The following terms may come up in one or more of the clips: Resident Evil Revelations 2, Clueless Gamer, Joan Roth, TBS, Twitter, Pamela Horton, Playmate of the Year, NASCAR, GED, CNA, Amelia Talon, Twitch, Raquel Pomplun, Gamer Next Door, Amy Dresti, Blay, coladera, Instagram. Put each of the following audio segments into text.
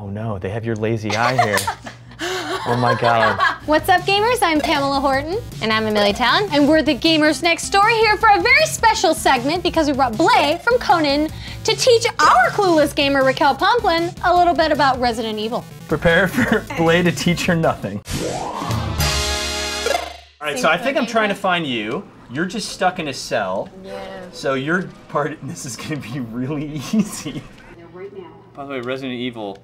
Oh no, they have your lazy eye here. Oh my God. What's up, gamers? I'm Pamela Horton. And I'm Amelia Talon. And we're the Gamers Next Door here for a very special segment because we brought Blay from Conan to teach our clueless gamer, Raquel Pomplun, a little bit about Resident Evil. Prepare for Blay to teach her nothing. All right, so I think I'm trying to find you. You're just stuck in a cell. Yeah. So your part, this is gonna be really easy. Right now. By the way, Resident Evil,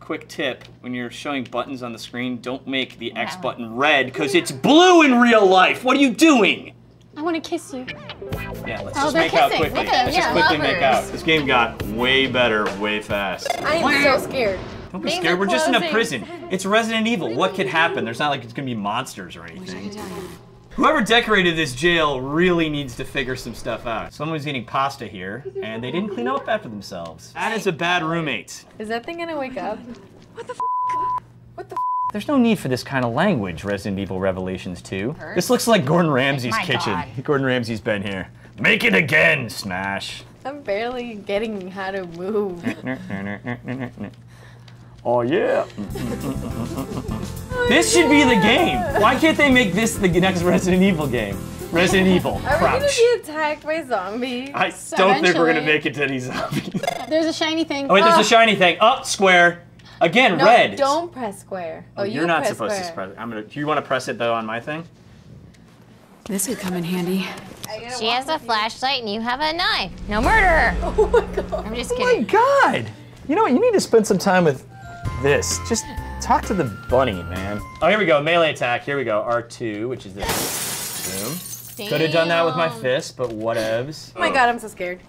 quick tip, when you're showing buttons on the screen, don't make the X button red, because it's blue in real life. What are you doing? I want to kiss you. Yeah, let's just make out quickly. Let's just quickly make out. This game got way better, way fast. I am so scared. Don't be scared. We're just in a prison. It's Resident Evil. What could happen? There's not like it's going to be monsters or anything. Whoever decorated this jail really needs to figure some stuff out. Someone's eating pasta here, and they didn't clean up after themselves. That is a bad roommate. Is that thing gonna wake up? What the f? What the f? There's no need for this kind of language, Resident Evil Revelations 2. This looks like Gordon Ramsay's kitchen. God. Gordon Ramsay's been here. Make it again, smash. I'm barely getting how to move. Oh yeah. This should be the game. Why can't they make this the next Resident Evil game? Resident Evil, crouch. Are we gonna be attacked by zombies? I don't think we're gonna make it to any zombies. There's a shiny thing. Oh wait, there's a shiny thing. Up, square. Again, red. Don't press square. Oh, you're not supposed to press it. Do you want to press it though on my thing? This could come in handy. She has a flashlight and you have a knife. No murder. Oh my God. I'm just kidding. Oh my God. You know what? You need to spend some time with this. Just talk to the bunny, man. Oh, here we go. Melee attack. Here we go. R2, which is this. Boom. Could have done that with my fist, but whatevs. Oh my God, I'm so scared.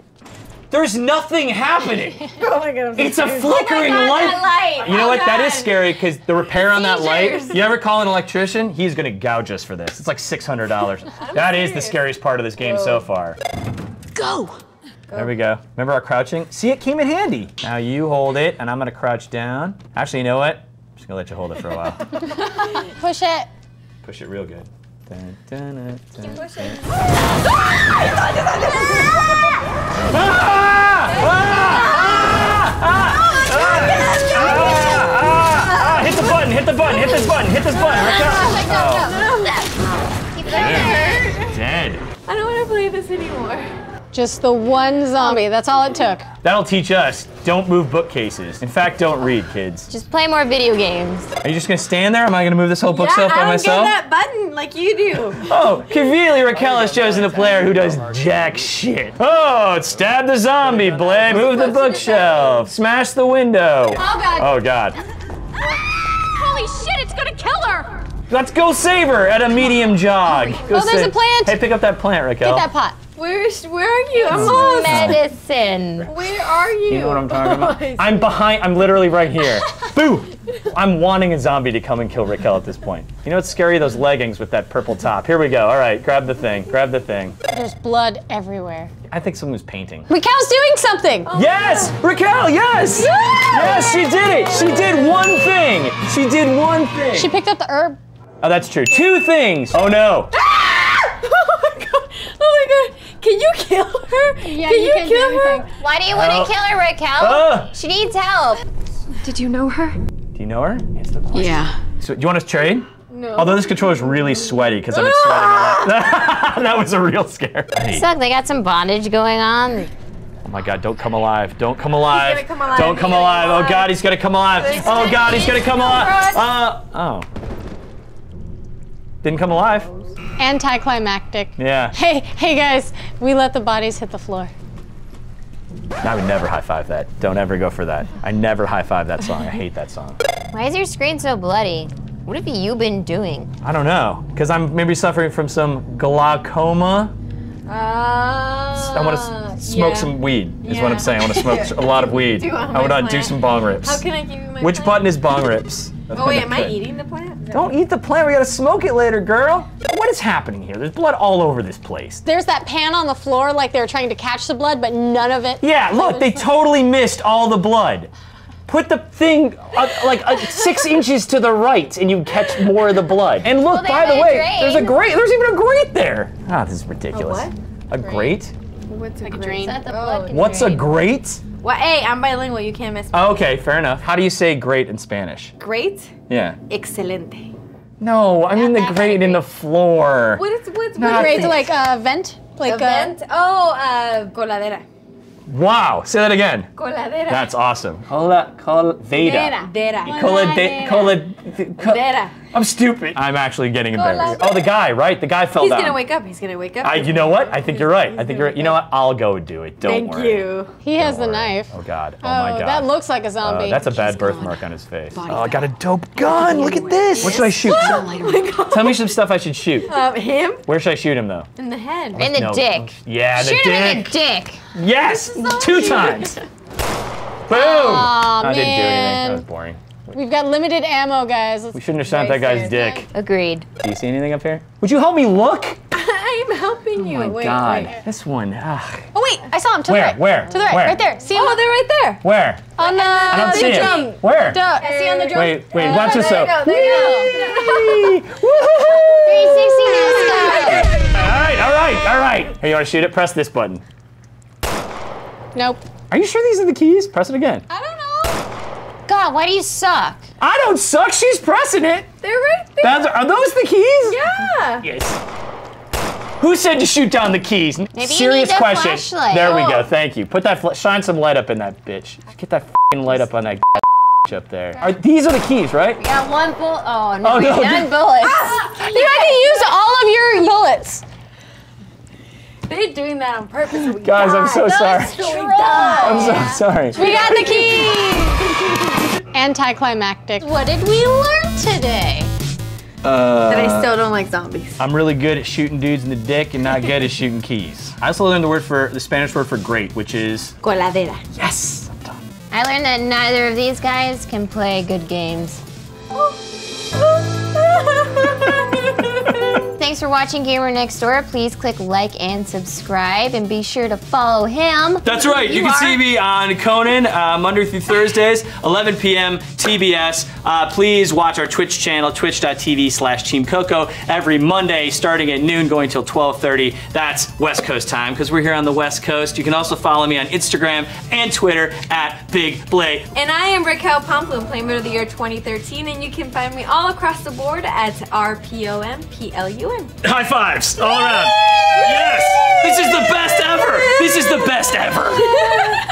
There's nothing happening. Oh my God, I'm so scared. A flickering light. You know what? God. That is scary because the repair on that light. You ever call an electrician? He's gonna gouge us for this. It's like $600. That is the scariest part of this game so far. Go. There we go. Remember our crouching? See, it came in handy. Now you hold it, and I'm gonna crouch down. Actually, you know what? I'm just gonna let you hold it for a while. Push it. Push it real good. Dun, dun, dun, dun, you push it. Hit the button, hit the button, hit this button, hit this button. No. Dead. I don't wanna play this anymore. Just the one zombie, that's all it took. That'll teach us, don't move bookcases. In fact, don't read, kids. Just play more video games. Are you just gonna stand there? Am I gonna move this whole bookshelf by myself? Yeah, I don't get that button like you do. Oh, conveniently Raquel has chosen a player who does jack shit. Oh, stab the zombie, Blay. Move the bookshelf. Smash the window. Oh God. Oh God. Holy shit, it's gonna kill her. Let's go save her at a medium jog. Oh, there's a plant. Hey, pick up that plant, Raquel. Get that pot. Where are you? I'm lost. Medicine. Where are you? You know what I'm talking about? I'm behind, I'm literally right here. Boo! I'm wanting a zombie to come and kill Raquel at this point. You know what's scary? Those leggings with that purple top. Here we go, all right, grab the thing, grab the thing. There's blood everywhere. I think someone was painting. Raquel's doing something! Oh, yes! Yeah. Raquel, yes! Yeah. Yes, she did it! She did one thing! She did one thing! She picked up the herb. Oh, that's true. Two things! Oh no! Oh my God, can you kill her? Yeah, can you kill her? Why do you want to kill her, Raquel? She needs help. Did you know her? Do you know her? It's the question. Yeah. So, do you want to trade? No. Although this controller's really sweaty because I've been sweating a lot. That was a real scare. Suck, they got some bondage going on. Oh my God, don't come alive. Don't come alive. He's gonna come alive. Don't come alive. Oh God, he's gonna come alive. Oh God, he's gonna come alive. Didn't come alive. Anticlimactic. Yeah. Hey guys, we let the bodies hit the floor. I would never high five that. Don't ever go for that. I never high five that song. I hate that song. Why is your screen so bloody? What have you been doing? I don't know, because I'm maybe suffering from some glaucoma. I want to smoke some weed, is what I'm saying. I want to smoke a lot of weed. I want to do some bong rips. How can I give you my Which button is bong rips? Oh wait, am I eating the plant? No. Don't eat the plant, we gotta smoke it later, girl. What is happening here? There's blood all over this place. There's that pan on the floor like they were trying to catch the blood, but none of it. Yeah, look, they totally missed all the blood. Put the thing like 6 inches to the right and you catch more of the blood. And look, by the way, there's even a grate there. Ah, this is ridiculous. A what? A grate? What's a grate? What's a grate? Well, hey, I'm bilingual, you can't miss me. Okay, fair enough. How do you say great in Spanish? Great? Yeah. Excelente. No, I mean the grate in the floor. What is grate? Like vent? Like vent? Oh, coladera. Wow, say that again. Coladera. That's awesome. Coladera. Coladera. I'm stupid. I'm actually getting embarrassed. Oh, the guy, right? The guy fell down. He's gonna wake up. He's gonna wake up. You know what? I think you're right. I think you're right. You know what? I'll go do it. Don't worry. Thank you. He has the knife. Oh God. Oh my God. That looks like a zombie. That's a bad birthmark on his face. Oh, I got a dope gun. Look at this. What should I shoot? Tell me some stuff I should shoot. Him? Where should I shoot him though? In the head. In the dick. Yeah, the dick. Shoot him in the dick. Yes, 2 times. Boom. I didn't do anything. That was boring. We've got limited ammo, guys. We shouldn't have shot that guy's dick. Agreed. Do you see anything up here? Would you help me look? I'm helping you. Oh my God. Wait. This one. Ugh. Oh wait, I saw him. To the right. Where? To the right. Where? Right there. See him? Oh, they're right there. Where? On the I don't see drum. It. Where? I see on the drum. Wait. Watch this though. There you go. 360 NASCAR. All right. Here, you want to shoot it? Press this button. Nope. Are you sure these are the keys? Press it again. I don't know. God, why do you suck? I don't suck, she's pressing it. They're right there. Are those the keys? Yeah. Yes. Who said to shoot down the keys? Maybe serious question. Flashlight. There we go, thank you. Put that, shine some light up in that bitch. Get that f***ing light up on that bitch up there. These are the keys, right? We got 1 bullet, oh no. 9 bullets. Ah, you had to use all of your bullets. They're doing that on purpose. We guys, died. I'm so sorry. I'm so sorry. We got the keys. Anticlimactic. What did we learn today? That I still don't like zombies. I'm really good at shooting dudes in the dick and not good at shooting keys. I also learned the Spanish word for great, which is coladera. Yes, I'm done. I learned that neither of these guys can play good games. Thanks for watching Gamer Next Door. Please click like and subscribe and be sure to follow him. That's right, you can see me on Conan Monday through Thursdays, 11 p.m. TBS. Please watch our Twitch channel, twitch.tv/Team Coco, every Monday starting at noon going till 12:30. That's West Coast time because we're here on the West Coast. You can also follow me on Instagram and Twitter at Big Blay. And I am Raquel Pomplun, Playmate of the Year 2013, and you can find me all across the board at R-P-O-M-P-L-U-N. High fives all around. Yes! This is the best ever!